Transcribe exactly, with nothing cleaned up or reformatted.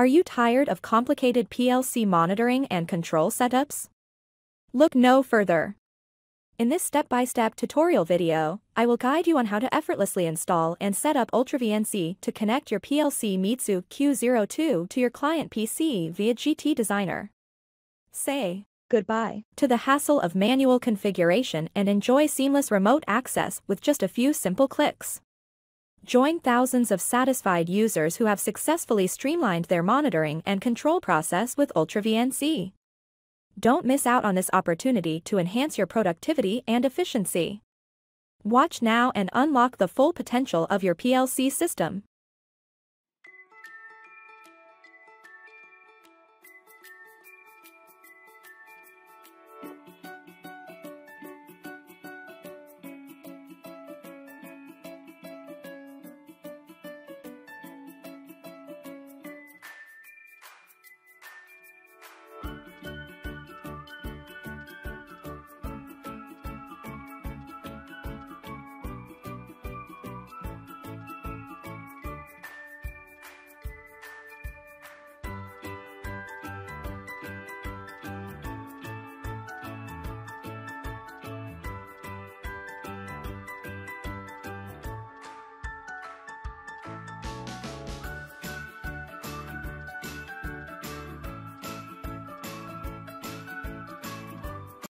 Are you tired of complicated P L C monitoring and control setups? Look no further. In this step-by-step tutorial video, I will guide you on how to effortlessly install and set up UltraVNC to connect your P L C Mitsu Q zero two to your client P C via G T Designer. Say goodbye to the hassle of manual configuration and enjoy seamless remote access with just a few simple clicks. Join thousands of satisfied users who have successfully streamlined their monitoring and control process with UltraVNC. Don't miss out on this opportunity to enhance your productivity and efficiency. Watch now and unlock the full potential of your P L C system.